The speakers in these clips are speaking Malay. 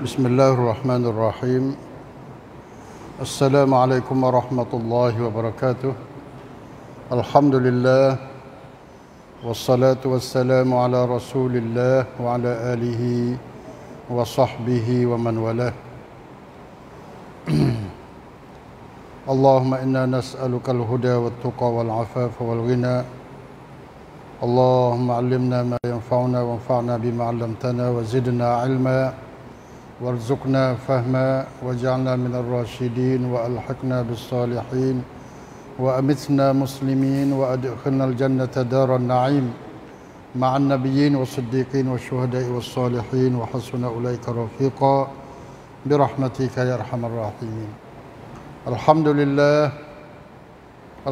بسم الله الرحمن الرحيم السلام عليكم ورحمة الله وبركاته الحمد لله والصلاة والسلام على رسول الله وعلى آله وصحبه ومن والاه اللهم إنا نسألك الهدى والتقى والعفاف والغنى اللهم علمنا ما ينفعنا وانفعنا بما علمتنا وزدنا علما وارزقنا فهما واجعلنا من الراشدين وألحقنا بالصالحين وأمتنا مسلمين وأدخلنا الجنة دار النعيم مع النبيين والصديقين والشهداء والصالحين وحسن أولئك رفيقا برحمتك يا أرحم الراحمين الحمد لله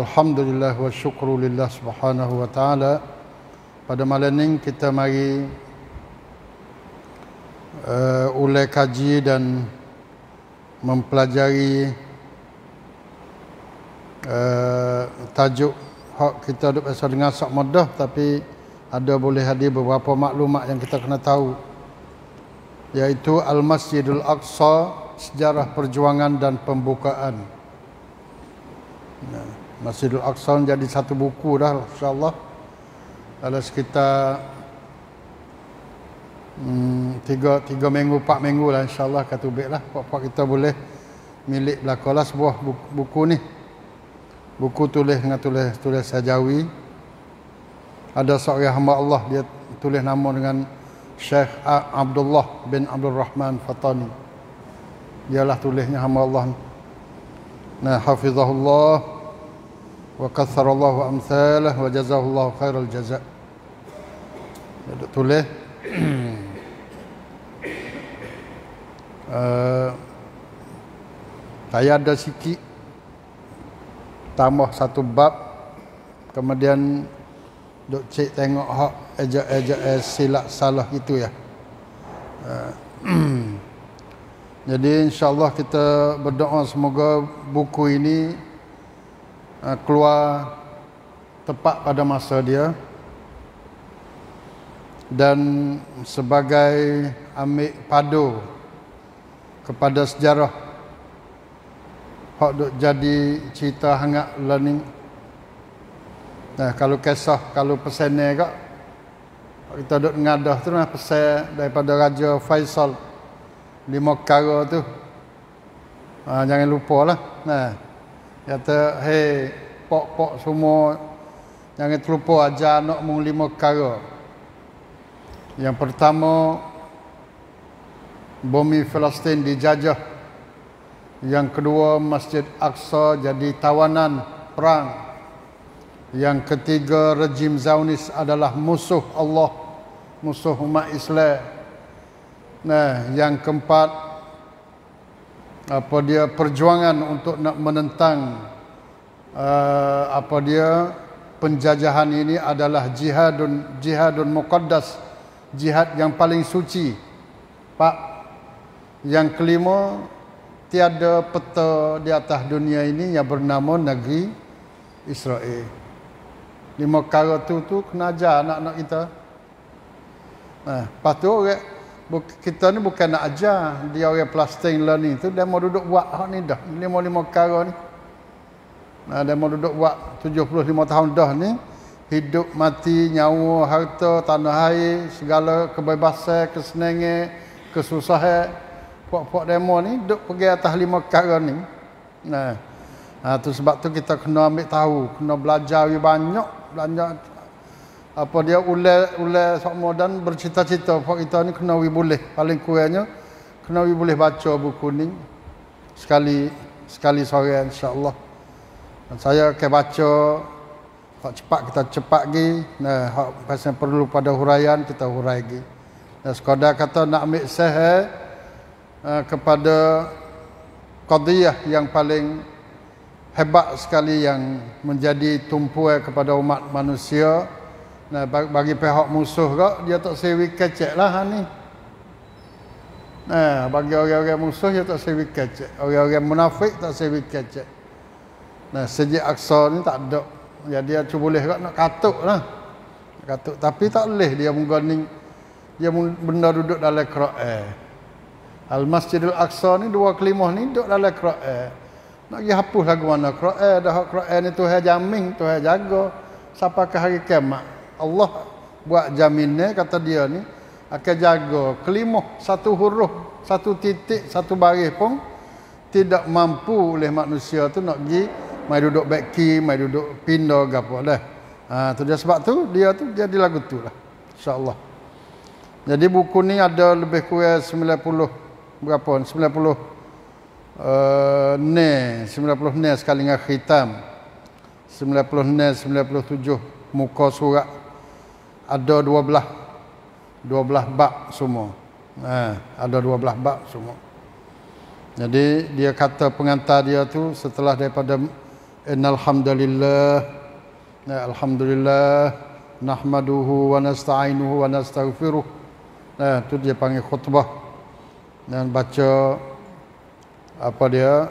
الحمد لله wa syukru lillah subhanahu wa ta'ala. Pada malam ini kita mari ulai kaji dan mempelajari tajuk hak kita duk biasa dengar sak mudah, tapi ada boleh hadir beberapa maklumat yang kita kena tahu, iaitu Al-Masjidul Aqsa, sejarah perjuangan dan pembukaan. Nah, Masjidul Aqsa jadi satu buku dah, insyaAllah. Dalam sekitar 3 minggu, 4 minggu lah, insyaAllah kat Ubek lah. Pak-pak kita boleh milik belakang lah sebuah buku ni. Buku tulis dengan tulis Sajawi. Ada seorang hamba Allah, dia tulis nama dengan Syekh Abdullah bin Abdul Rahman Fatani. Dialah tulisnya hamba Allah. Nah, hafizahullah wa katharallahu amsalah wa jazahullahu khairal jaza. Dia tulis saya ada sikit tambah satu bab, kemudian dok cek tengok hak ejak silap salah itu ya. Jadi insyaAllah kita berdoa semoga buku ini keluar tepat pada masa dia, dan sebagai ambil padu kepada sejarah hak duk jadi cerita hangat learning. Nah, kalau kisah, kalau pesannya kak kita duk ngadah tu lah pesan daripada Raja Faisal 5 perkara tu. Jangan lupalah. Nah, kata, hei, pok-pok semua, jangan terlupa ajar anak mung 5 perkara. Yang pertama, bumi Palestin dijajah. Yang kedua, Masjid Aqsa jadi tawanan perang. Yang ketiga, rejim Zionis adalah musuh Allah, musuh umat Islam. Nah, yang keempat, apa dia, perjuangan untuk nak menentang apa dia, penjajahan ini adalah jihadun muqaddas, jihad yang paling suci pak. Yang kelima, tiada peta di atas dunia ini yang bernama negeri Israel. 5 perkara tu kena ajar anak-anak kita. Nah, lepas tu orang kita ni bukan nak ajar dia orang Palestin learning tu, dia mau duduk buat hak ni dah 5 perkara ni. Nah, dia mau duduk buat 75 tahun dah ni, hidup mati, nyawa, harta, tanah air, segala kebebasan, kesenangan, kesusahan, puak-puak demo ni duduk pergi atas 5 perkara ni. Nah, tu sebab tu kita kena ambil tahu, kena belajar banyak apa dia ulai semua, dan bercita-cita pak kita ni kena boleh paling kurangnya kena boleh baca buku ni sekali sore insya-Allah. Saya akan baca hak cepat kita cepat lagi, nah hak pasal perlu pada huraian kita hurai lagi. Dan sekadar kata nak ambil sahih kepada qadiyah yang paling hebat sekali yang menjadi tumpuan kepada umat manusia. Nah, bagi pihak musuh kau, dia tak sewi kecek lah ni. Nah, bagi orang-orang musuh, dia tak sewi kecek. Orang-orang munafik tak sewi kecek. Nah, sejak Aqsa ni tak ada. Ya, dia cuba boleh kau nak katuk lah. Katuk, tapi tak boleh dia mengguning. Dia benda duduk dalam Quran. Al-Masjidil Aqsa ni dua kelimah ni duduk dalam Quran. Nak pergi hapus lagu mana Quran, dah Quran ni Tuhan jamin, Tuhan jaga sampai ke hari kiamat. Allah buat jaminnya kata dia ni akan jaga kelimah satu huruf, satu titik, satu baris pun tidak mampu oleh manusia tu nak pergi mai duduk back key, mai duduk pindah gapo dah. Ha tu dia, sebab tu dia tu jadi lagu tu lah. Insya-Allah. Jadi buku ni ada lebih kurang 90 berapa? 90 sekali dengan khitam. 97 muka surat. Ada 12 bab semua. Ada 12 bab semua. Jadi dia kata pengantar dia tu setelah daripada innal hamdalillah, alhamdulillah nahmaduhu wa nasta'inuhu wa nastaghfiruh. Nah, tu dia panggil khutbah. Dan baca apa dia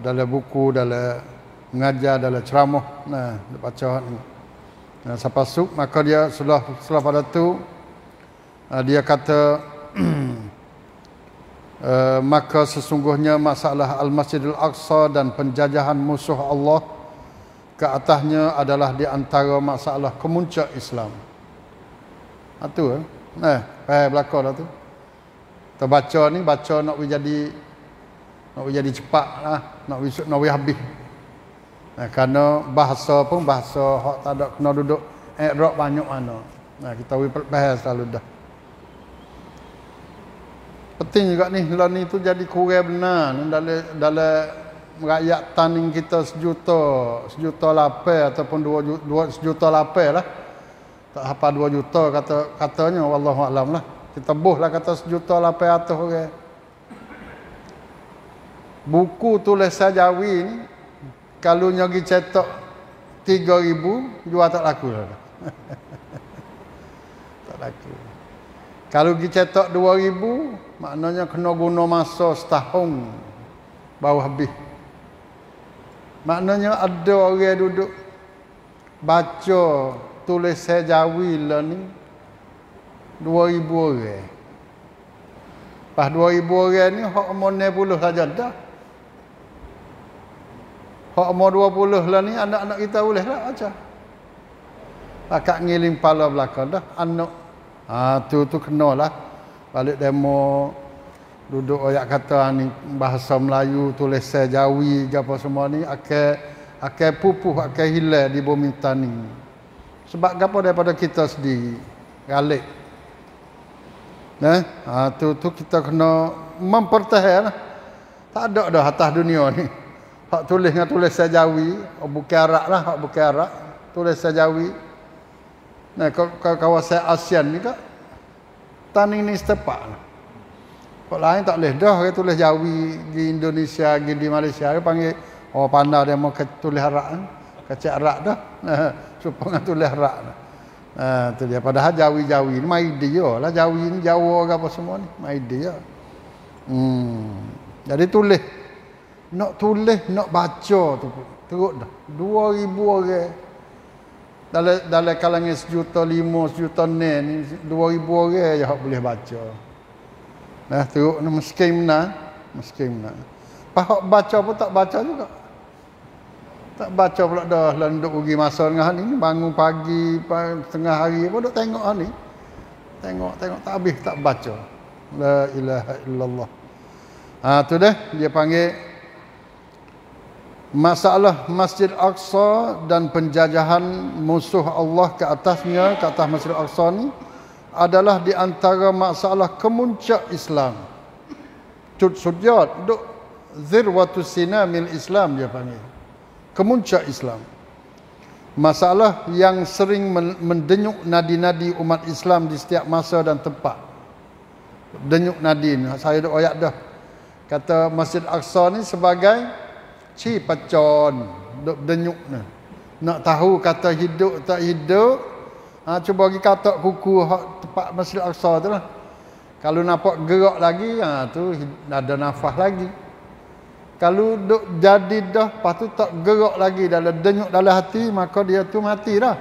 dalam buku, dalam mengajar, dalam ceramah. Nah, dia baca ni. Nah, sampai sub maka dia setelah pada tu dia kata maka sesungguhnya masalah Al-Masjidil Aqsa dan penjajahan musuh Allah ke atasnya adalah di antara masalah kemuncak Islam. Itu belakang tu. Terbaca ni baca nak jadi cepat lah, nak habis. Kerana bahasa pun bahasa hak tak ada kena duduk i'rab banyak mana. Kita bahas selalu dah. Penting juga ni lah ni tu jadi kurang benar ni dalam rakyat tanding kita 1,8 ataupun 2,8 lah. Tak apa 2 juta katanya, wallahualam lah. Kita bohlah kata 1,8 orang. Buku tulisan Jawi ni kalau nyogi cetak 3,000 jual tak laku dah. Tak laku. Kalau pergi cetak 2,000 maknanya kena guna masa setahun baru habis. Maknanya ada orang duduk baca tulisan Jawi lah ni 2,000 orang. Pas 2,000 orang ni hak umur 90 saja dah. Hak umur 20 lah ni anak-anak kita boleh lah baca. Pakak ngiling pala belakang dah anak. Tu kenalah balik demo duduk ayat kata ni bahasa Melayu, tulisan Jawi apa semua ni akan pupuh, akan hilang di bumi tani. Sebab gapo daripada kita sendiri galik. Tu kita kena mempertahankan. Tak ada dah atas dunia ni. Hak tulis dengan tulisan Jawi, bukan Arab lah, hak bukan Arab, tulisan Jawi. Nah, kawasan ASEAN ni tak tani ni setepak. Kok lain tak boleh dah dia tulis Jawi di Indonesia, di Malaysia dia panggil orang pandai dia mau tulis Arab kan. Kecek Arab dah. Supaya tulis Arab. Tu dia padahal Jawi ni mai dia lah, Jawi ni Jawa ke apa semua ni mai dia. Jadi tulis nak baca tu teruk dah. 2,000 orang. Dalam kalangan 1,500,000, 1,600,000 ni 2,000 orang je hok boleh baca. Nah teruk ni miskin benar. Pahok baca pun tak baca juga. Tak baca pula dah lah duduk pergi masa dengan ni bangun pagi tengah hari pun duk tengok ni. Tengok tak habis tak baca. La ilaha illallah. Tu dah dia panggil masalah Masjid Aqsa dan penjajahan musuh Allah ke atasnya, ke atas Masjid Aqsa ni adalah di antara masalah kemuncak Islam. Cut sujud duk zirwatus sinamil Islam dia panggil. Kemuncak Islam. Masalah yang sering mendenyut nadi-nadi umat Islam di setiap masa dan tempat. Denyut nadi ni saya duk ayat dah. Kata Masjid Aqsa ni sebagai cipacon duk denyut ni. Nak tahu kata hidup tak hidup. Cuba pergi katak kuku hak tempat Masjid Aqsa tu lah. Kalau nampak gerak lagi, tu ada nafas lagi. Kalau duk jadi dah, lepas tu tak gerak lagi dalam denyut dalam hati, maka dia tu mati dah.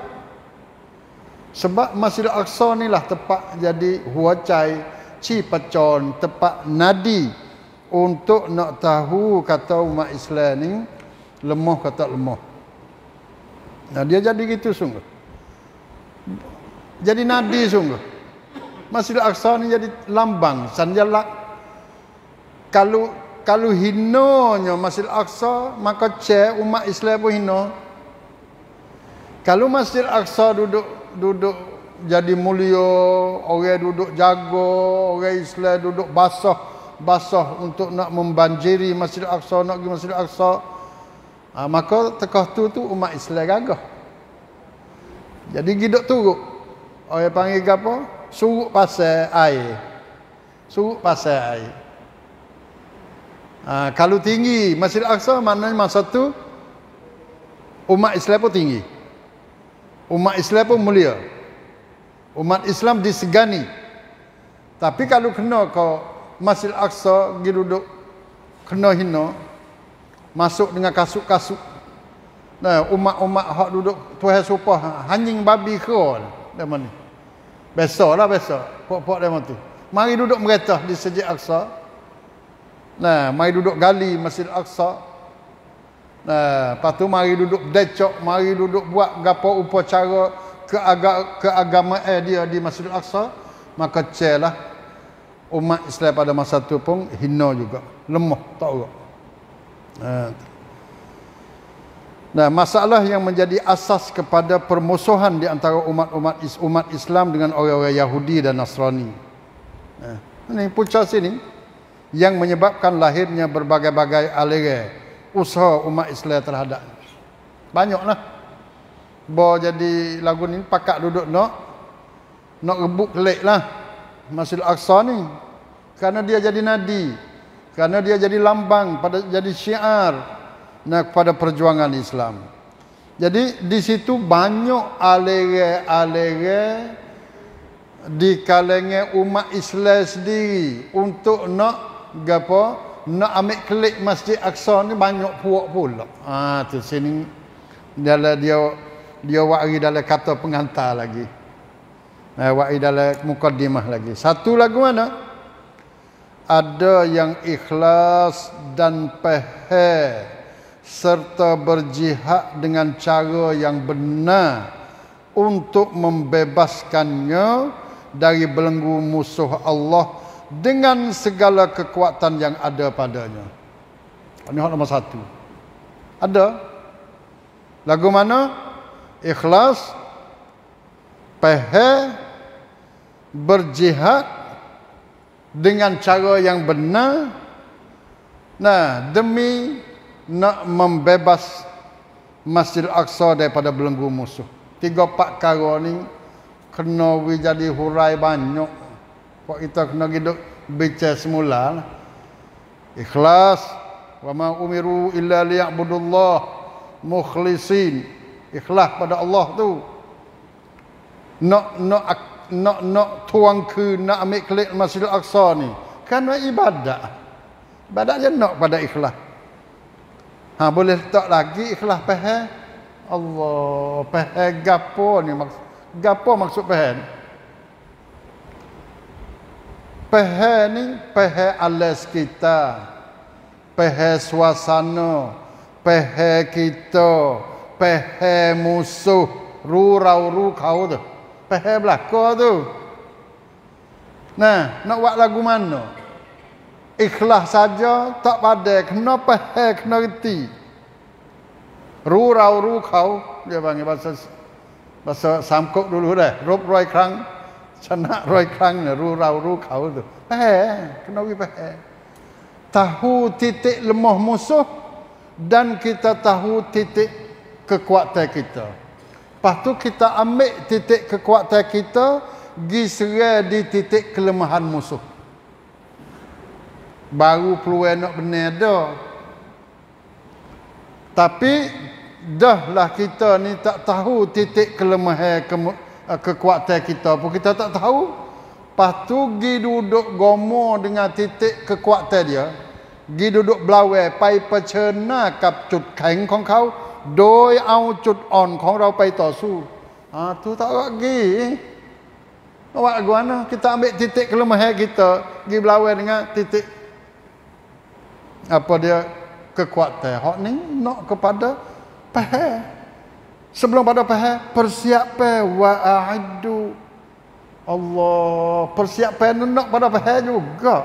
Sebab Masjid Aqsa ni lah tempat jadi huacai, cipacon, tempat nadi untuk nak tahu kata umat Islam ni lemah ke tak lemah. Nah, dia jadi gitu sungguh. Jadi nadi sungguh. Masjidil Aqsa ni jadi lambang, sanjalak. Kalau hinonya Masjidil Aqsa, maka cek umat Islam pun hino. Kalau Masjidil Aqsa duduk jadi mulia, orang duduk jaga, orang Islam duduk basah untuk nak membanjiri Masjid Al-Aqsa, nak pergi Masjid Al-Aqsa, maka tekah tu umat Islam gagah. Jadi gidok turuk, orang panggil apa, suruk pasal air. Kalau tinggi Masjid Al-Aqsa, maknanya masa tu umat Islam pun tinggi, umat Islam pun mulia, umat Islam disegani. Tapi kalau kena kau Masjid Al-Aqsa pergi duduk kena hina, masuk dengan kasut-kasut, nah, umat-umat hak duduk Tuhan supah anjing babi kron dah mana. Biasalah pok-pok dah tu. Mari duduk meretah di Masjid Al-Aqsa. Nah, mari duduk gali Masjid Al-Aqsa. Nah, patu mari duduk decok, mari duduk buat gapo upacara keagamaan dia di Masjid Al-Aqsa, maka celah umat Islam pada masa itu pun hina juga, lemah, tak urut. Nah, masalah yang menjadi asas kepada permusuhan di antara umat Islam dengan orang-orang Yahudi dan Nasrani. Ini punca sini yang menyebabkan lahirnya berbagai-bagai aliran usaha umat Islam terhadap. Banyaklah. Bo jadi lagu ni pakak duduk nak rebut kelik lah Masjid Al-Aqsa ni, kerana dia jadi nadi, kerana dia jadi lambang, jadi syiar kepada perjuangan Islam. Jadi di situ banyak aliran di kalangan umat Islam sendiri untuk nak ambil kelik Masjid Al-Aqsa ni, banyak puak pula. Tu sini dia wari dalam kata pengantar lagi. Wa'i dalam mukaddimah lagi. Satu lagu mana? Ada yang ikhlas dan pehe serta berjihad dengan cara yang benar untuk membebaskannya dari belenggu musuh Allah dengan segala kekuatan yang ada padanya. Ini hak nombor satu. Ada. Lagu mana? Ikhlas, pehe, berjihad dengan cara yang benar, nah, demi nak membebas Masjid Al-Aqsa daripada belenggu musuh. 3-4 perkara ni kena jadi hurai banyak. Pak kita kena hidup bicara semula. Ikhlas, wa ma umiru illa liya'budullah mukhlisin. Ikhlas pada Allah tu. Nak tuang ke, nak ambil kelik Masjid Al-Aqsa ni kerana ibadat je nak pada ikhlas. Boleh letak lagi ikhlas pahal Allah, pahal gapo ni, gapo maksud pahal? Pahal ni pahal alas kita, pahal suasana, pahal kita, pahal musuh, rurau kau tu. Pahal belakang tu. Nah, nak buat lagu mana? Ikhlas saja tak padai. Kena pahal, kena reti. Rurau kau, dia panggil bahasa Samkok dulu dah. Rup roi kerang, cenak roi kerang, rurau kau tu. Pahal, kena pergi pahal. Tahu titik lemah musuh dan kita tahu titik kekuatan kita. Lepas tu kita ambil titik kekuatan kita, pergi serai di titik kelemahan musuh. Baru peluang nak benar dah. Tapi dah lah kita ni tak tahu titik kelemahan kekuatan kita pun kita tak tahu. Lepas tu pergi duduk gomo dengan titik kekuatan dia. Pergi duduk belawai, pai percena kap cut kain kong kau, doi au cut on ของเราไปต่อสู้ tu tak lagi. Awak guna kita ambil titik kelemahan kita, pergi berlawan dengan titik apa dia kekuatan hak ni nak kepada pahal. Sebelum pada pahal, persiapkan wa'addu. Allah, persiapkan nak pada pahal juga.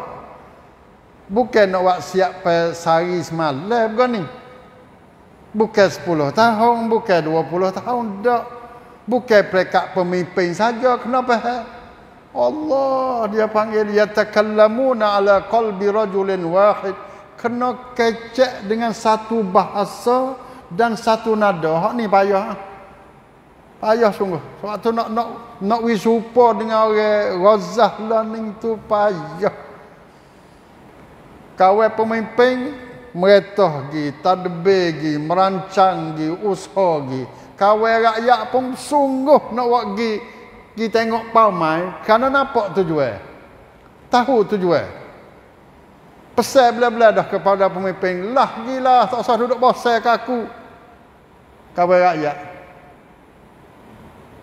Bukan nak buat siapkan sehari semalam bukan ni. Bukan 10 tahun, bukan 20 tahun, tak. Bukan perekat pemimpin saja, kenapa? Allah, dia panggil, yatakallamuna ala qalbi rajulin wahid. Kena kecek dengan satu bahasa dan satu nada. Hak ni payah. Payah sungguh. Sebab tu nak wisupa dengan orang Razah lah ni tu payah. Kawan pemimpin, meretah gi, tadbir gi, merancang gi, usaha gi. Kawan rakyat pun sungguh nak buat gi. Gi tengok pamai, kerana nampak tujuan. Tahu tujuan. Pesan belah-belah dah kepada pemimpin, lah gilah, tak usah duduk bosan ke aku. Kawan rakyat,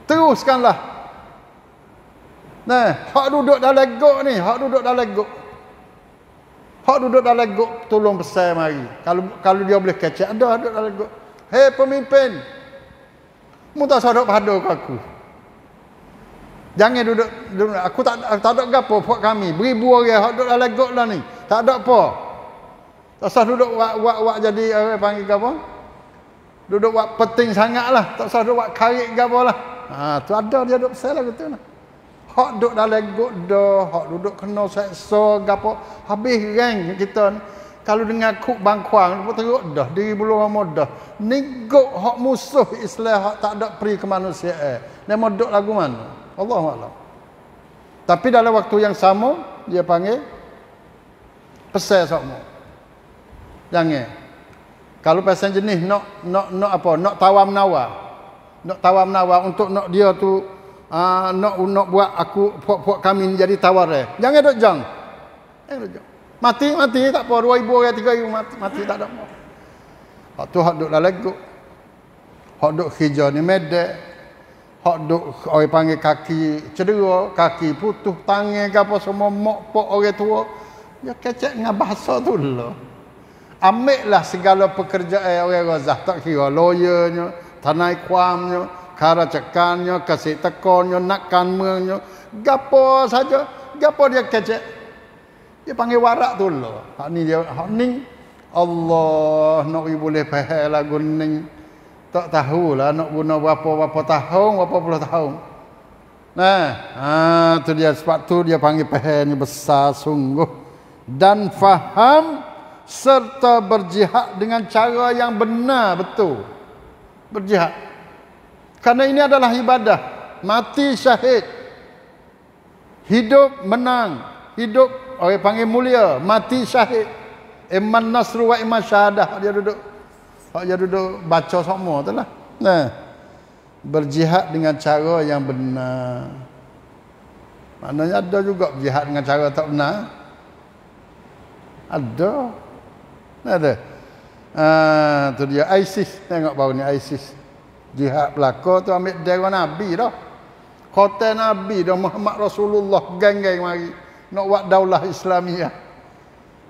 teruskanlah. Nah, hak duduk dalam gok ni, hak duduk dalam gok. Hak duduk dalam gok, tolong pesan mari. Kalau dia boleh kecek, ada duduk dalam gok. Hei pemimpin, mu tak sadok padu ke aku. Jangan duduk aku tak ada gapo buat kami. Beribu orang hak duduk dalam gok lah ni. Tak ada apa. Tak usah duduk wak jadi orang panggil apa? Duduk wak penting sangatlah. Tak usah duduk wak karik gapolah. Ha tu ada dia duduk pesan lah gitu nah. Hak duduk dalam gok dah, hak duduk kena seksa gapo. Habis reng kita ni. Kalau dengar kuk bangkuang, teruk dah diri bulu orang dah. Ni gok hak musuh Islam, hak tak ada peri kemanusiaan. Dia mau duduk lagu mana? Allahu a'lam. Tapi dalam waktu yang sama dia panggil pesan sokmo. Jangan. Kalau pesan jenis nak apa? Nak tawar menawar. Nak tawar menawar untuk nak dia tu nak buat aku puak-puak kami jadi tawar eh. Jangan dok jang. Jangan dok. Mati tak apa, 2000 orang 3000 mati tak ada apa. Hak tu hak dok dalam gok. Hak dok kerja ni medek. Hak dok orang panggil kaki cedera, kaki putus, tangan ke apa semua mok pok orang tua. Dia kecek dengan bahasa tu lah. Ambil lah segala pekerjaan orang Razah, tak kira lawyernya, tanai kuamnya, kara cekannya, kasih tekonnya, nakkan mengnya, gapo saja, gapo dia kecek. Dia panggil warak tu lah. Hak ni dia, hak ni Allah nak boleh faham lagu ni. Tak tahulah nak guna berapa tahun, berapa puluh tahun. Nah, tu dia, sebab tu dia panggil faham ni besar sungguh. Dan faham serta berjihad dengan cara yang benar betul. Berjihad. Karena ini adalah ibadah. Mati syahid. Hidup menang. Hidup orang panggil mulia, mati syahid. Iman nasru wa iman syahadah. Dia duduk baca semua tulah. Nah. Berjihad dengan cara yang benar. Maknanya ada juga berjihad dengan cara tak benar. Ada. Tu dia ISIS. Tengok baru ni ISIS. Jihad belaka tu ambil dera Nabi dah. Kota Nabi dah, Muhammad Rasulullah gang-gang mari. Nak buat daulah Islamiah.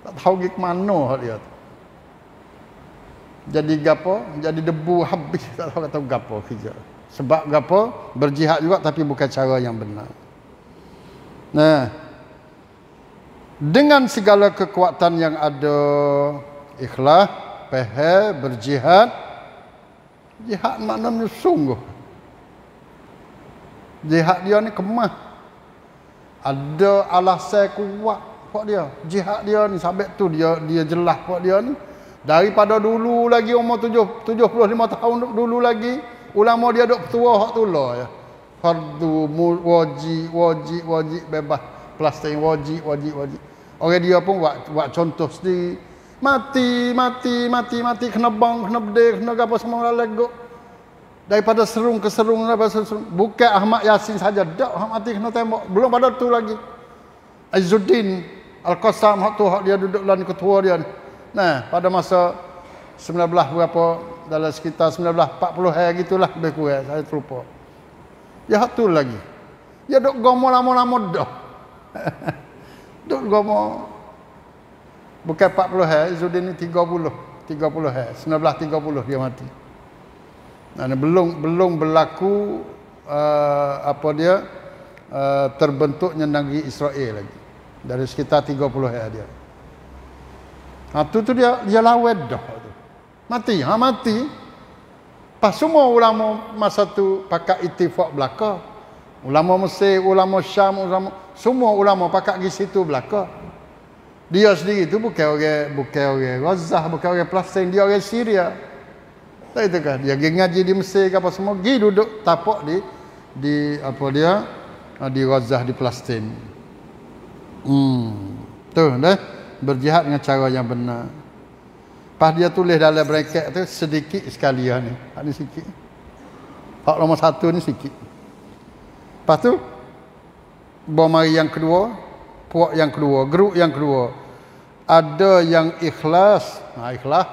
Tak tahu pergi ke mana dia tu. Jadi gapo? Jadi debu habis, tak tahu kata gapo kerja. Sebab gapo? Berjihad juga tapi bukan cara yang benar. Nah, dengan segala kekuatan yang ada, ikhlas, pahal, berjihad. Jihad maknanya sungguh. Jihad dia ni kemah. Ada alasan kuat pak dia. Jihad dia ni sampai tu dia jelas pak dia ni. Daripada dulu lagi umur 75 tahun dulu lagi ulama dia dok petua hak tu lah ya. Fardu wajib bebas. Plastik wajib. Orang dia pun buat contoh sendiri. Mati. Kena bang, kena bedeh, kena apa semua orang legok. Daripada serung ke serung, bukan Ahmad Yasin saja. Dak, mati kena tembak. Belum pada tu lagi. Izzuddin Al-Qassam, hak tu hak dia duduk dalam ketua dia ni. Nah, pada masa 19 berapa, dalam sekitar 1940 hari gitulah lebih kurang. Saya terlupa. Ya, hak tu lagi. Dia duduk gomo lama-lama dah. Duk gomo Bukan 40 hari, Izzuddin ni 30 hari. 1930 dia mati. Dan belum berlaku terbentuknya negeri Israel lagi. Dari sekitar 30 hari dia. Ha tu dia lawat dah tu. Mati, mati. Pas semua ulama masa tu pakat ittifaq belaka. Ulama Mesir, ulama Syam, ulama semua ulama pakat di situ belaka. Dia sendiri tu bukan orang Gaza, bukan orang Palestin, dia orang Syria. Tak itu kan. Dia pergi ngaji di Mesir ke apa semua, pergi duduk tapak di Gaza, di Palestin. Tu dah berjihad dengan cara yang benar. Pas dia tulis dalam bracket tu sedikit sekali ya, ni. Hak ni sikit. Hak nombor satu ni sikit. Lepas tu bomari yang kedua, puak yang kedua, geruk yang kedua. Ada yang ikhlas, ikhlas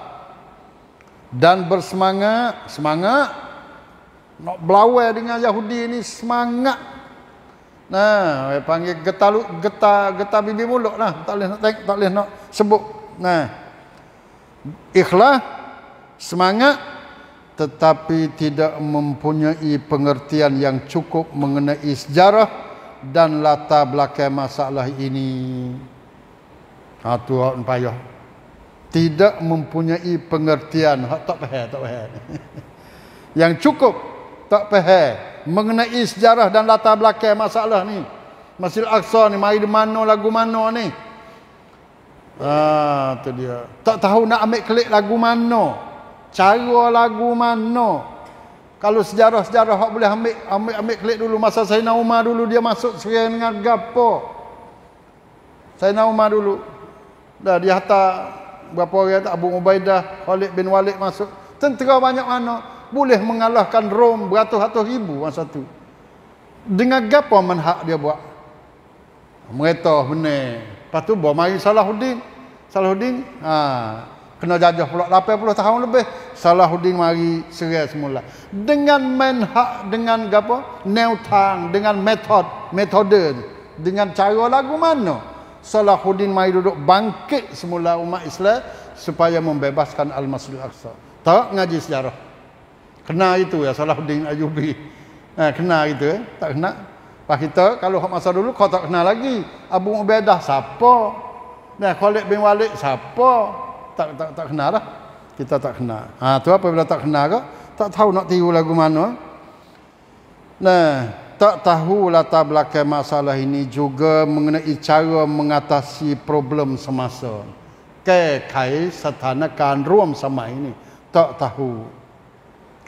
dan bersemangat nak berlawan dengan Yahudi ni, semangat. Nah, dia panggil getar bibir mulut lah, tak boleh nak sebut. Nah, ikhlas, semangat, tetapi tidak mempunyai pengertian yang cukup mengenai sejarah dan latar belakang masalah ini. Itu hak payah. Tidak mempunyai pengertian, tak faham. Yang cukup tak faham mengenai sejarah dan latar belakang masalah ni. Masjid Al-Aqsa ni, mari di mana, lagu mana ni. Tu dia. Tak tahu nak ambil klik lagu mana, cara lagu mana. Kalau sejarah-sejarah hak boleh ambil klik dulu masa Sayyidina Umar dulu dia masuk Syria dengan gapo. Sayyidina Umar dulu. Dah dia hantar berapa orang tak, Abu Ubaidah, Khalid bin Walid masuk. Tentera banyak mana boleh mengalahkan Rom beratus-ratus ribu masa tu. Dengan gapo manhaj dia buat? Meretoh benar. Lepas tu bawa mari Salahuddin kena jajah pula 80 tahun lebih. Salahuddin mari Syria semula dengan manhaj, dengan apa? Neutang, dengan metode, dengan cara lagu mana. Salahuddin mari duduk bangkit semula umat Islam supaya membebaskan Al-Masjid Al-Aqsa. Tak ngaji sejarah. Kena itu ya Salahuddin Ayyubi. Kena itu ya. Tak kena. Lepas kita, kalau hak masa dulu, kau tak kenal lagi. Abu Ubaidah, siapa? Dan Khalid bin Walid, siapa? Tak kenal lah. Kita tak kenal. Tu apabila tak kenal ke? Tak tahu nak tiru lagu mana. Nah, tak tahu latar belakang masalah ini juga mengenai cara mengatasi problem semasa. Kekai setanakan ruam sama ini. Tak tahu.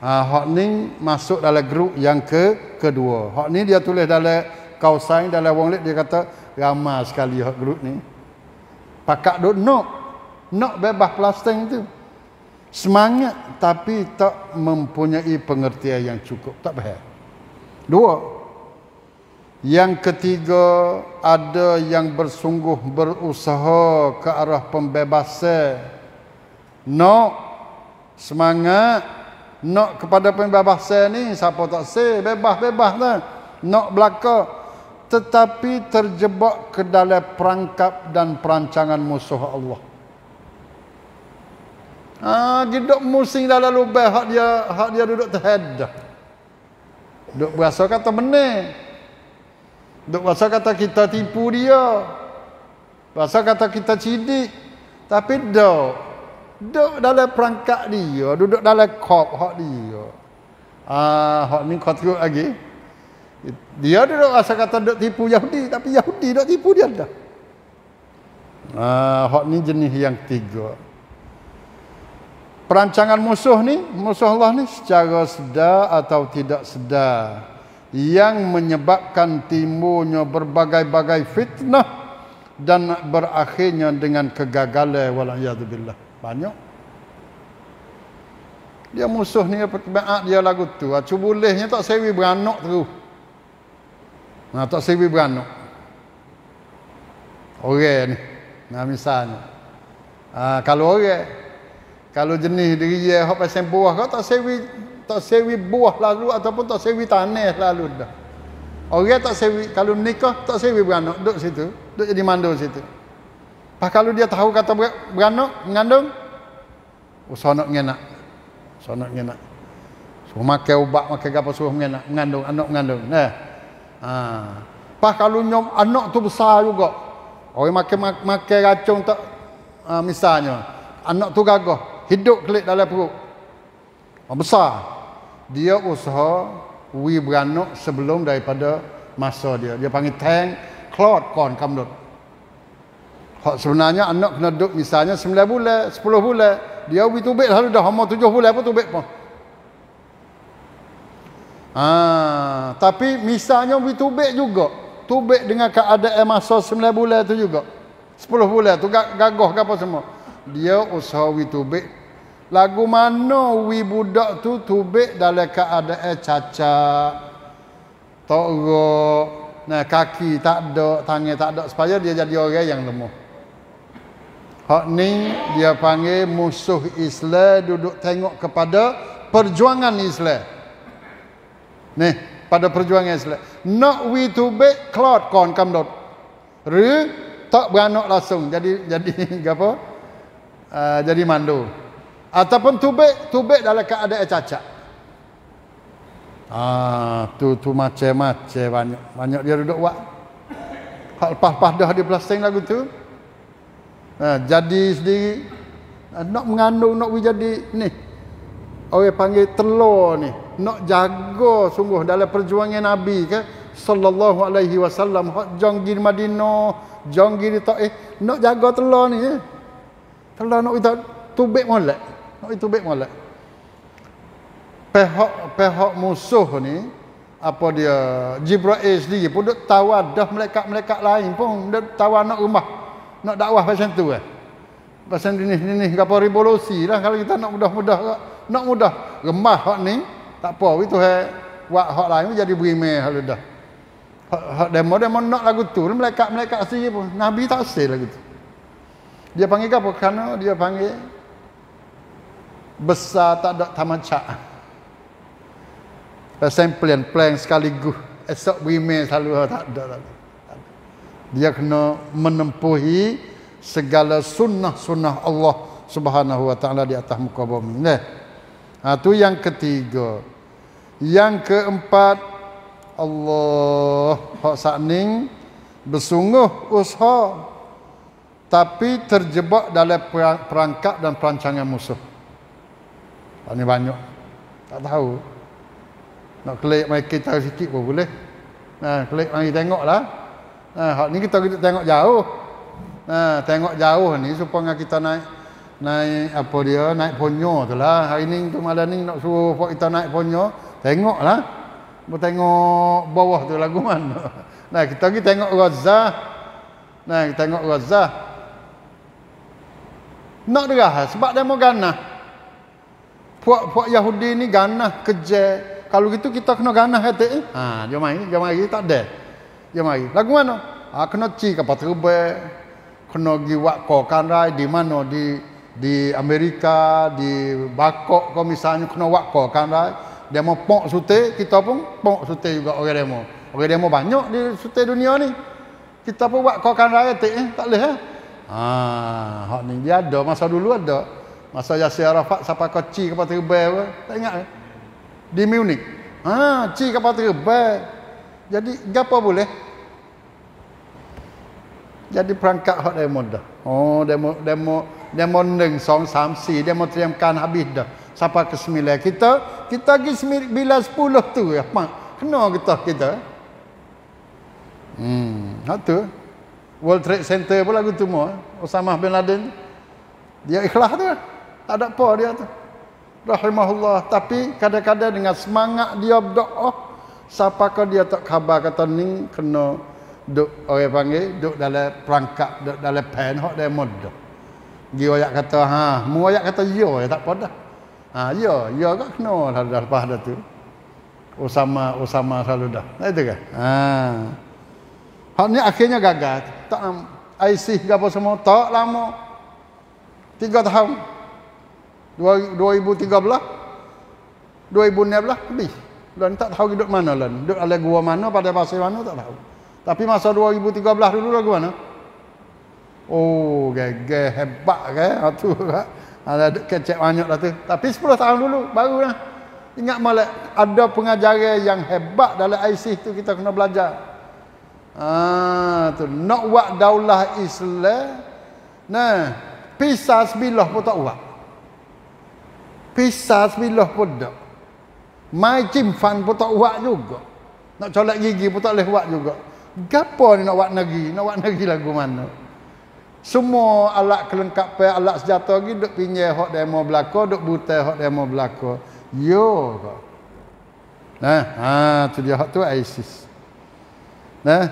Hak ni masuk dalam grup yang kedua. Hak ni dia tulis dalam Kausain, dalam Wang Lek, dia kata ramai sekali hak grup ni. Pakak duk nak bebas Palestin tu. Semangat tapi tak mempunyai pengertian yang cukup. Tak faham. Dua. Yang ketiga, ada yang bersungguh berusaha ke arah pembebasan. Semangat nak kepada pembebasan ni, siapa tak say, bebas lah. Nak belaka. Tetapi terjebak ke dalam perangkap dan perancangan musuh Allah. Dia duduk musing dalam lubang hak dia duduk terhadap. Duduk berasa kata benar. Duduk berasa kata kita tipu dia. Berasa kata kita cidik. Tapi duduk dalam perangkap dia, duduk dalam kop hak dia. Hak ni kau teruk lagi. Dia duduk asal kata duduk tipu Yahudi, tapi Yahudi duduk tipu dia dah. Hak ni jenis yang tiga. Perancangan musuh Allah ni secara sedar atau tidak sedar, yang menyebabkan timbulnya berbagai-bagai fitnah dan berakhirnya dengan kegagalan wal'iyadzubillah. Banyak. Dia musuh ni pertemaat dia lagu tu. Acu bolehnya tak sewi beranak terus. Tak sewi beranak. Orang ni. Misalnya. Kalau orang. Kalau jenis diri dia hok pasal buah kau tak sewi buah lalu ataupun tak sewi tanah lalu dah. Orang tak sewi kalau nikah tak sewi beranak, duduk situ, duduk jadi mandul situ. Pas kalau dia tahu kata beranak, mengandung, sonok mengenak. Sonok mengenak. Suruh makan ubat, makan apa suruh mengenak. Mengandung, anak mengandung. Pas kalau nyom, anak tu besar juga. Orang makan racun tak, misalnya. Anak tu gagah. Hidup kelik dalam perut. Besar. Dia usaha wi beranak sebelum daripada masa dia. Dia panggil tank, clot, kon, kamdut. Hak sebenarnya anak kena duduk misalnya 9 bulan, 10 bulan. Dia wi tubik selalu dah umur 7 bulan pun tubik pun. Tapi misalnya wi tubik juga. Tubik dengan keadaan masa 9 bulan tu juga. 10 bulan tu gagah ke apa semua. Dia usaha wi tubik. Lagu mana wi budak tu tubik dalam keadaan cacat. Torok, nah kaki tak ada, tangan tak ada supaya dia jadi orang yang lemah. Hak ni dia panggil musuh Islam duduk tengok kepada perjuangan Islam. Ni pada perjuangan Islam. Not we to be cloud kon kamdot. Ru tak beranak langsung jadi apa? Jadi mandu. Ataupun tubik dalam keadaan cacat. Tu macam-macam banyak dia duduk buat. Hak lepas-lepas dah dia belasting lagu tu. Jadi sendiri nak mengandung, nak jadi ni orang panggil telur ni, nak jaga sungguh dalam perjuangan Nabi ke sallallahu alaihi wasallam. Hak jonggi di Madinah, jonggi di Taif, nak jaga telur ni ya. Telur nak kita tubik molek, nak kita tubik molek. Pihak musuh ni apa dia, Jibril sendiri pun duk tawar dah malaikat-malaikat lain pun duk tawar nak rumah. Nak dakwah pasal tu eh. Pasal jenis-jenis apa revolusi lah. Kalau kita nak mudah-mudah, nak mudah. Remah hak ni, tak apa. Itu buat hak lain jadi berimeh hal dah. Hak demo-demo nak lagu tu, melekat-melekat sendiri pun. Nabi tak sel lagu tu. Dia panggil apa? Kerana dia panggil besar tak ada tamacak. Pasal plan-plan sekaligus. Esok berimeh selalu tak ada lagi. Dia kena menempuhi segala sunnah-sunnah Allah Subhanahu wa taala di atas muka bumi. Nah. Itu yang ketiga. Yang keempat, Allah hak sakning bersungguh usaha tapi terjebak dalam perangkap dan perancangan musuh. Ini banyak. Tak tahu. Nak klik mai kita sikit pun boleh. Nah, klik mai tengoklah. Hak ni kita tengok jauh. Tengok jauh ni supaya kita naik apa dia, naik ponyo tu lah. Hari ni tu malam ni nak suruh kita naik ponyo, tengoklah. Tengok bawah tu lagu mana. Kita pergi tengok Gaza. Tengok Gaza. Nak derah sebab dia mau ganah. Puak Yahudi ni ganah kejar. Kalau gitu kita kena ganah hati. Jom mari tak ada. Ya mari. Lagu mana? Kena ci kapal terbang. Kena pergi buat kokanrai di mana? Di Amerika, di Bangkok kau misalnya kena buat kokanrai. Demo pok sute, kita pun pok sute juga orang demo. Orang demo banyak di sute dunia ni. Kita pun buat kokanrai tak leh. Hak ni dia ada masa dulu ada. Masa Yasir Arafat siapa kau ci kapal terbang tak ingat ke? Di Munich. Ci kapal terbang. Jadi gapo boleh? Jadi perangkat hak demo dah. Demo neng 2, 3, 4, demo teriamkan habis dah. Sampai ke 9 kita pergi 9, 10 tu ya pak. Kena kita. Hak tu. World Trade Center pula lagu tu semua. Osama bin Laden dia ikhlas tu. Tak ada apa dia tu. Rahimahullah, tapi kadang-kadang dengan semangat dia berdoa siapa kau dia tak khabar kata ni kena duk orang panggil duk dalam perangkap, duk dalam pen hok demo dah. Dia oyak kata mu oyak kata ya tak apa dah. Ya tak kena dah lepas dah tu. Osama selalu dah. Itu ke? Hak ni akhirnya gagal. Tak ISIS gapo semua tak lama. 3 tahun. 2013 2019 habis. Dan tak tahu hidup mana lan. Hidup ala gua mana, pada pasir mana tak tahu. Tapi masa 2013 dulu lagu mana? Oh, gagah hebat kan. Ha tu lah. Ada kecek banyak dah tu. Tapi 10 tahun dulu barulah. Ingat molek ada pengajaran yang hebat dalam IC tu kita kena belajar. Ah tu nak buat daulah Islam. Nah, pisah sebilah pun tak buat. Pisah sebilah pun tak. Mai cimfan pun tak buat juga. Nak colek gigi pun tak boleh buat juga. Gapo ni nak buat negeri? Nak buat negeri lagu mana? Semua alat kelengkapan, alat senjata lagi duk pinjam hok demo belaka, duk buta hok demo belaka. Yo. Nah, tu dia hok tu ISIS. Nah.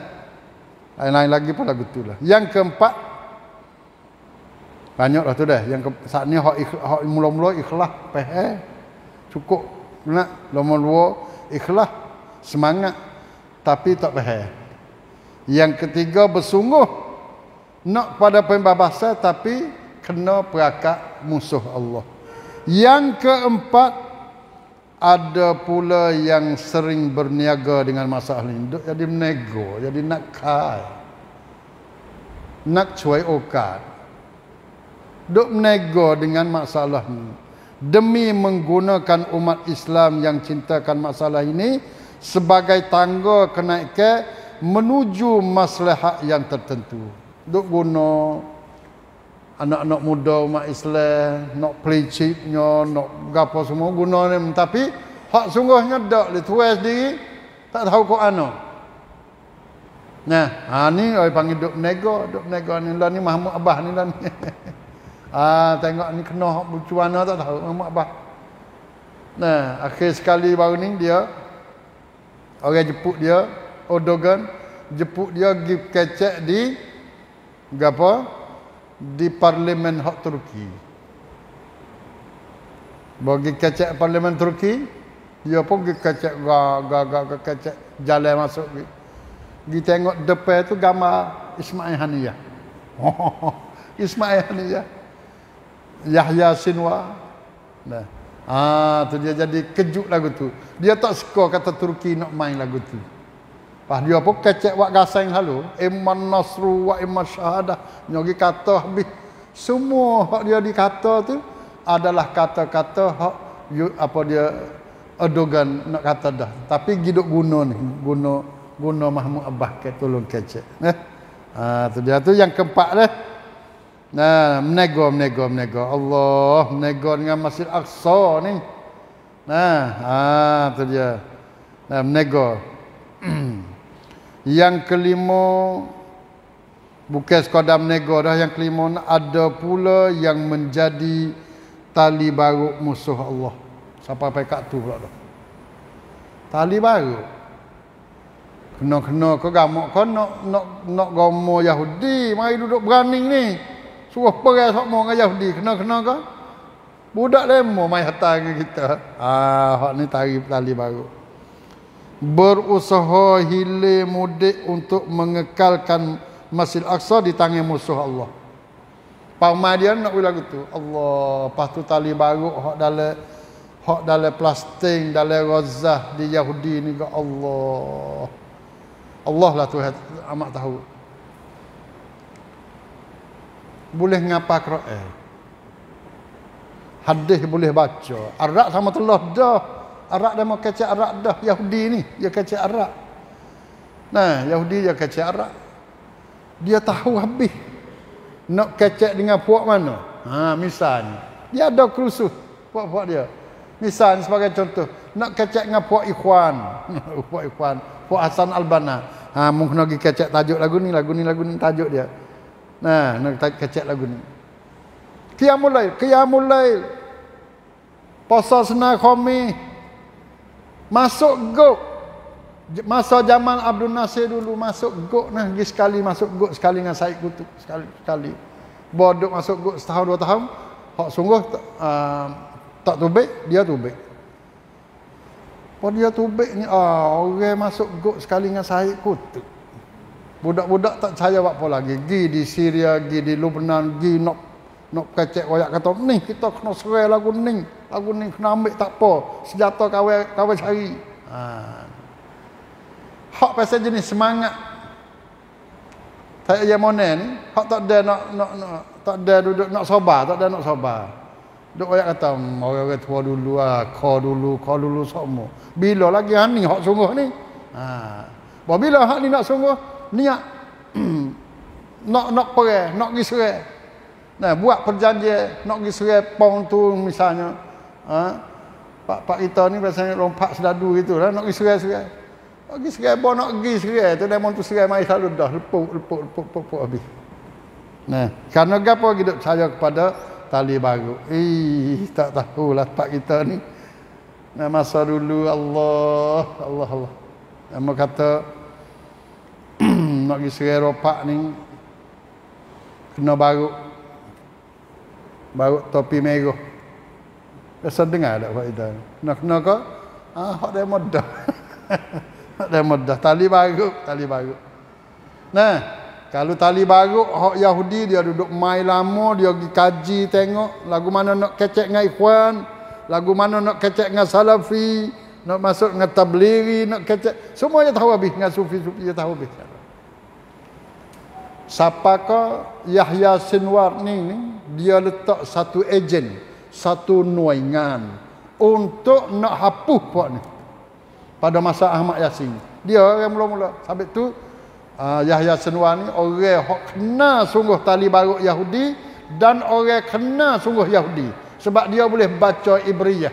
Lain-lain lagi pun lagu tu lah. Yang keempat banyaklah tu dah. Yang saat ni hok mula-mula ikhlas peh. Cukup nak lama-lama ikhlas, semangat tapi tak peh. Yang ketiga bersungguh nak pada pembabasan tapi kena perakat musuh Allah. Yang keempat ada pula yang sering berniaga dengan masalah ini. Jadi menego, jadi nak kai, nak cuai okat. Duk menego dengan masalah ini demi menggunakan umat Islam yang cintakan masalah ini sebagai tangga kenaikan menuju maslahat yang tertentu. Duk guna anak-anak muda umat Islam, nak pelicitnya, nak gapo semua guna ni. Tapi hak sungguhnya dak le tuai sendiri tak tahu kok ana. Nah, ni oi panggil duk nego ni lah ni Mahmud Abbas ni lah ni. Tengok ni kena hak bucuan tak tahu Mahmud Abbas. Nah, akhir sekali baru ni dia orang jeput dia, Erdogan jeput dia pergi kecek di gapo di parlimen hak Turki. Bagi kecek parlimen Turki, dia pun pergi kecek kecek jalan masuk. Pergi tengok depan tu gambar Ismail Haniyeh. Ismail Haniyeh. Yahya Sinwar. Nah. Tu dia jadi kejut lagu tu. Dia tak suka kata Turki nak main lagu tu. Lepas dia pun kecek buat gasing lalu. Iman nasru wa iman syahadah. Nyogi kata habis. Semua hak dia dikata tu adalah kata-kata hak apa dia Erdogan nak kata dah. Tapi giduk guna ni. Guna Mahmud Abbas ke tolong kecek. Tu dia tu yang keempat dah. Menego. Allah menego dengan Masjid Aqsa ni. Tu dia. Menego. Yang kelima bukan sekadar menego dah. Yang kelima ada pula yang menjadi tali barut musuh Allah. Siapa pekat tu pula dah. Tali barut. Kena-kena kau gamak kau nak gomo Yahudi, mari duduk berani ni. Suruh perang sama dengan Yahudi. Kena-kena kau. Budak lemo mai hantar dengan kita. Hak ni tali barut. Berusaha hilir mudik untuk mengekalkan Masjid Aqsa di tangan musuh Allah. Paham dia nak lagu tu. Allah, pastu tali barut hak dalam plastik, dalam rozah di Yahudi ni ke Allah. Allah lah Tuhan amat tahu. Boleh ngapa Quran. Hadis boleh baca. Arak sama telah dah. Arak dia mau kecek arak dah. Yahudi ni dia kecek arak. Nah, Yahudi dia kecek arak. Dia tahu habis nak kecek dengan puak mana. Misalnya dia ada kursus puak-puak dia. Misalnya sebagai contoh nak kecek dengan puak Ikhwan. Puak Hasan Al-Banna. Mungkin nak kecek tajuk lagu ni tajuk dia. Nah, nak kecek lagu ni. Qiyamul Lail. Puasa sunat khamih. Masuk gok. Masa zaman Abdul Nasir dulu masuk gok nah pergi sekali masuk gok sekali dengan Said Kutub sekali. Bodok masuk gok setahun dua tahun, hak sungguh tak tubik, dia tubik. Pon dia tubik ni orang masuk gok sekali dengan Said Kutub. Budak-budak tak percaya buat apa lagi. Gi di Syria, gi di Lebanon, gi nak kecek royak kata ni kita kena serai lagu ni kena ambil tak apa senjata kawan cari hak pasal jenis semangat Saya Yemonen ni, hak tak ada nak tak ada duduk nak sabar, tak ada nak sabar. Duk ayat kata orang-orang tua dulu ah, kau dulu semua. Bila lagi hang ni hak sungguh ni? Ha. Bila hak ni nak sungguh, niat nak perang, nak pergi serang. Nah, buat perjanjian nak pergi serang pong tu misalnya. Ha. Pak kita ni biasanya lompat sedadu gitulah nak pergi serang-serang. Nak pergi serai, bawa nak pergi serai. Tu demon tu serai, mari selalu dah. Lepuk habis. Nah, kerana apa kita percaya kepada tali baru? Tak tahulah pak kita ni. Nah, masa dulu Allah. Nama kata, nak pergi serai ropak ni, kena baru. Baru topi merah. Biasa dengar tak pak kita ni? Kena ke? Ah, hak demon dah. Dah mudah tali baru. Nah, kalau tali baru hak Yahudi dia duduk mai lama, dia pergi kaji tengok lagu mana nak kecek dengan Ikhwan, lagu mana nak kecek dengan Salafi, nak masuk dengan Tablighi, nak kecek semua dia tahu habis, dengan Sufi dia tahu habis. Siapakah Yahya Sinwar ni? Dia letak satu ejen, satu nuangan untuk nak hapus puak ni. Pada masa Ahmad Yasin. Dia orang mula-mula. Sampai tu Yahya Sinwar ni orang hok kena sungguh tali baru Yahudi dan orang kena sungguh Yahudi. Sebab dia boleh baca Ibriyah.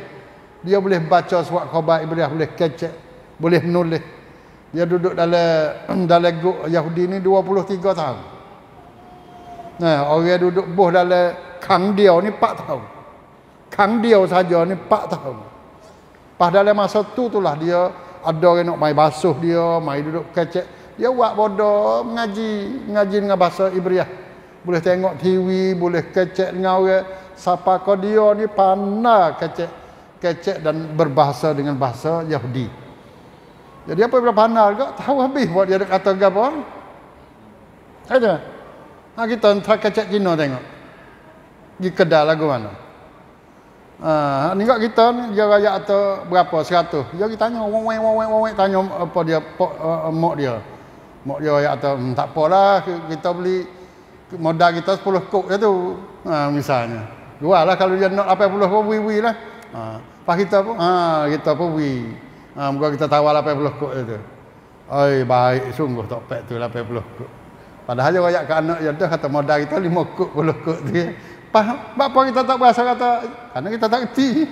Dia boleh baca surat khabar Ibriyah, boleh kecek, boleh menulis. Dia duduk dalam grup Yahudi ni 23 tahun. Nah, orang duduk buh dalam kang dia ni 4 tahun. Kang dia saja ni 4 tahun. Pas dalam masa tu dia ada orang nak mai basuh dia, mai duduk kecek. Dia buat bodoh mengaji dengan bahasa Ibriyah. Boleh tengok TV, boleh kecek dengan orang. Siapa kau dia ni pandai kecek dan berbahasa dengan bahasa Yahudi. Jadi apabila pandai juga tahu habis buat dia kata apa? Ada. Ha, kita try kecek Cina tengok. Pergi Kedah lagu mana? Ni kat kita ni dia rakyat atau berapa 100. Dia tanya wang tanya apa dia mak dia rakyat atau tak apalah kita beli modal kita 10 kok je tu. Misalnya. Juallah kalau dia nak 80 kok bui-builah. Pas kita pun kita pun bui. Muka kita tawar 80 kok je tu. Oi baik sungguh tak pek tu 80 kok. Padahal dia rakyat kat anak dia dah kata modal kita 5 kok 10 kok tu. Bapa kita tak berasa kata kerana kita tak kerti.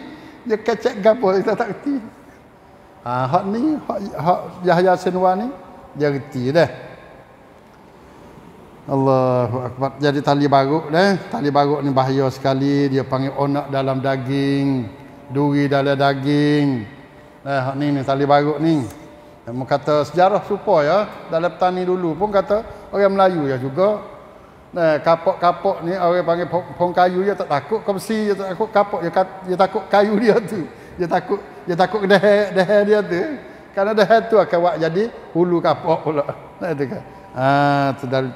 Dia kecek gapo kita tak kerti. Hak ni hak Yahya Sinwar ni dia kerti dah. Allahu akbar. Jadi tali baruk dah. Tali baruk ni bahaya sekali. Dia panggil onak dalam daging, duri dalam daging. Nah, hak ni tali baruk ni. Dia kata sejarah supaya dalam petani dulu pun kata orang Melayu ya juga. Nah, kapok-kapok ni orang panggil pokong kayu dia tak takut kebesi, dia tak takut kapok, dia takut kayu dia tu. Dia takut dah dia tu. Karena dah tu akan buat jadi hulu kapok pula. Nah tu kan. Tu dari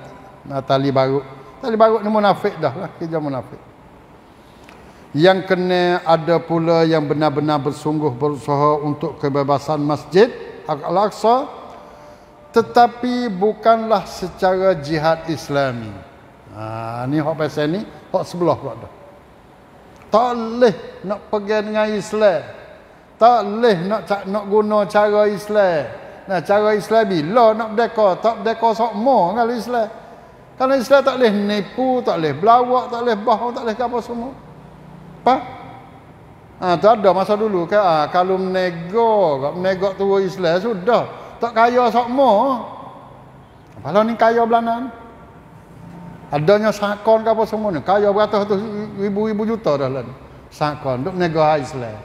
tali barut. Tali barut ni munafik dah lah, kerja munafik. Yang kena ada pula yang benar-benar bersungguh berusaha untuk kebebasan masjid Al-Aqsa tetapi bukanlah secara jihad Islami. Ni hak pasal ni hak sebelah pula dah. Tak leh nak pergi dengan Islam. Tak leh nak guna cara Islam. Nah, cara Islam bila nak berdeka, tak berdeka sokmo kalau Islam. Kalau Islam tak leh nipu, tak leh belawak, tak leh bohong, tak leh apa semua. Apa? Tu ada masa dulu kan kalau menego tu Islam sudah tak kaya sokmo. Kalau ni kaya Belanda. Adanya sakon ke apa semua ni. Kaya beratus ribu juta dah lah ni. Sakon. Duk negara Islam.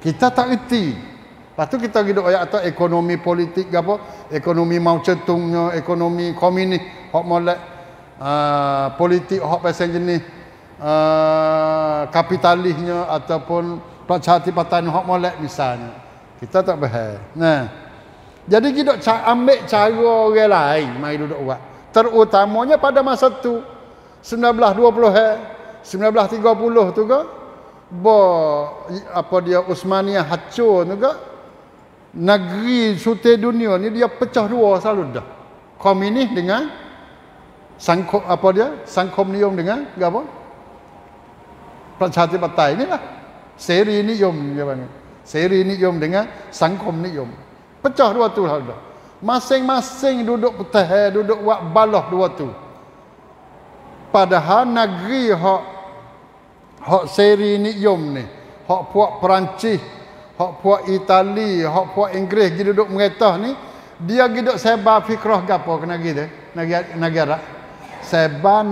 Kita tak reti. Lepas tu kita hidup ayat atas ekonomi politik ke apa. Ekonomi Mao Zedongnya. Ekonomi komunis. Hak molek. Politik hak pasal jenis. Kapitalisnya. Ataupun Pracarti Partai hak molek misalnya. Kita tak berhal. Nah. Jadi kita ambil cara orang lain. Mari duduk buat. Terutamanya pada masa tu 1920 1930 tu ke apa dia Uthmaniyah hancur tu ke negeri sutai dunia ni dia pecah dua selalu dah komunis dengan sangkom, apa dia? Sangkom nium dengan apa? Prajatipatai inilah. Seri nium dia panggil. Seri nium dengan sangkom nium. Pecah dua tu hal dah. Masing-masing duduk petah, duduk buat balah dua tu. Padahal negeri hak seri nium ni, hak puak Perancis, hak puak Itali, hak puak Inggeris gi duduk meretah ni, dia gi duk sebar fikrah gapo kena gitu. Negara sebar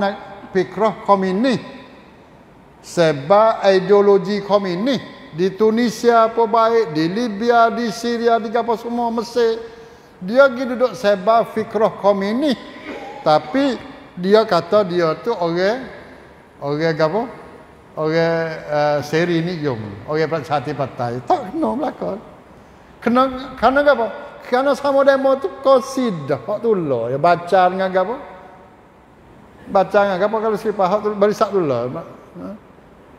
fikrah komunis. Sebar ideologi komunis di Tunisia apa baik, di Libya, di Syria, di gapo semua Mesir. Dia gi duduk sebar fikrah komunis. Tapi dia kata dia tu orang gapo? Orang seri ni jom, orang Prajatipatai tak kena belakang. Kena apa? Kena sama demo tu qasidah, hak tu lah. Ya baca dengan apa? Baca dengan apa kalau siapa hak tu barisak tu lah.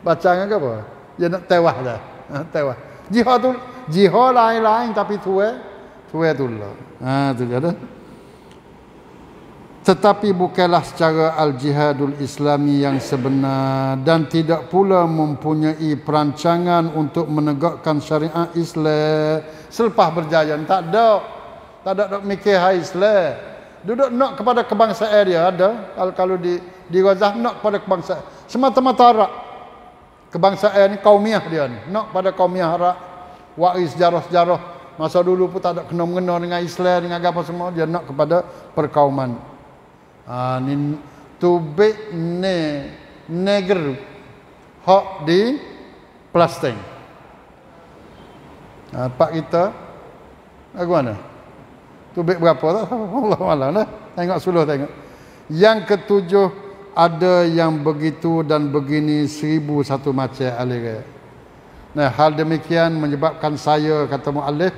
Baca dengan apa? Dia nak tewah dah. Tewah. Jihad tu jihad lain-lain tapi tua tu lah. Ha tu dia dah. Tetapi bukanlah secara al-jihadul islami yang sebenar dan tidak pula mempunyai perancangan untuk menegakkan syariat Islam selepas berjaya. Tak ada. Tak ada dok mikir hai Islam. Duduk nak kepada kebangsaan dia ada. Kalau di Gaza nak kepada kebangsaan. Semata-mata Arab. Kebangsaan ni kaumiah dia ni. Nak pada kaumiah Arab. Waris sejarah-sejarah. Masa dulu pun tak ada kena-mengena dengan Islam, dengan apa semua. Dia nak kepada perkauman. Ni tubik neger hak di Palestin. Pak kita lagu mana? Tubik berapa tak? Allah malam dah. Tengok suluh tengok. Yang ketujuh ada yang begitu dan begini 1001 macam aliran. Nah, hal demikian menyebabkan saya kata muallif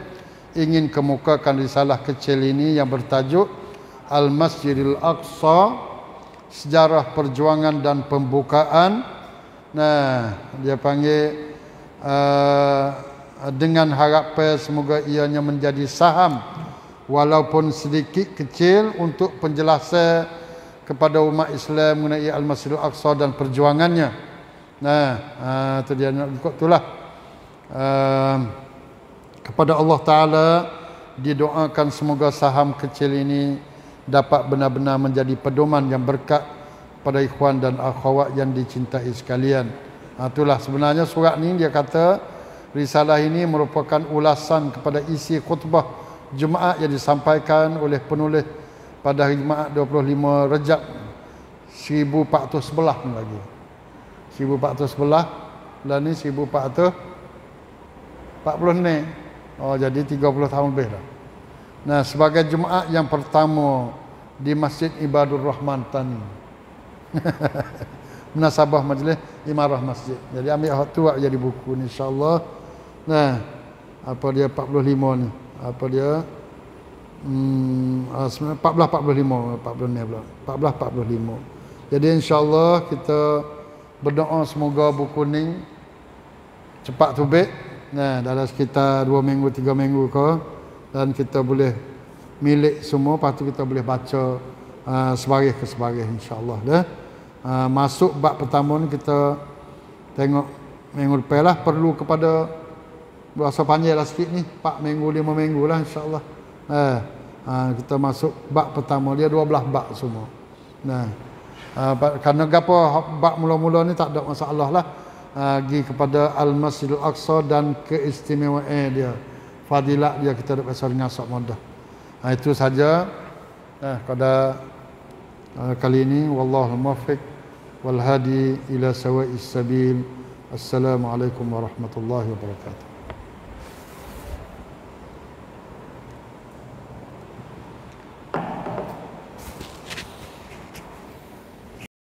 ingin kemukakan risalah kecil ini yang bertajuk Al-Masjidil Aqsa, sejarah perjuangan dan pembukaan. Nah, dia panggil dengan harapan semoga ianya menjadi saham walaupun sedikit kecil untuk penjelasan kepada umat Islam mengenai Al-Masjidil Aqsa dan perjuangannya. Nah, itu dia nak ikut itulah. Kepada Allah Ta'ala didoakan semoga saham kecil ini dapat benar-benar menjadi pedoman yang berkat pada ikhwan dan akhwat yang dicintai sekalian. Itulah sebenarnya surat ni dia kata risalah ini merupakan ulasan kepada isi khutbah Jumaat yang disampaikan oleh penulis pada hari Jumaat 25 Rejab 1411 ni lagi. 1411 dan ni 1440 ni. Oh jadi 30 tahun lebih dah. Nah, sebagai Jumaat yang pertama di Masjid Ibadur Rahman Tani. Munasabah majlis Imarah Masjid. Jadi ambil hak tu jadi buku ni insya-Allah. Nah, apa dia 45 ni? Apa dia 1445. Jadi insya-Allah kita berdoa semoga buku ni cepat terbit. Nah, dalam sekitar 2 minggu 3 minggu ke. Dan kita boleh milik semua, lepas tu kita boleh baca sebarih ke sebarih insyaAllah dah. Masuk bab pertama ni kita tengok minggu lepas lah, perlu kepada berasa panjang lah sikit ni, 4 minggu, 5 minggu lah insyaAllah. Kita masuk bab pertama, dia 12 bab semua. Nah, kerana apa bab mula-mula ni tak ada masalah lah. Pergi kepada Al-Masjidil Aqsa dan keistimewaan dia. Fadilah dia kita dapat seorang ngasap mudah. Itu saja pada kali ini. Wallahul muwaffiq wal hadi ila sawa'is sabil. Assalamualaikum warahmatullahi wabarakatuh.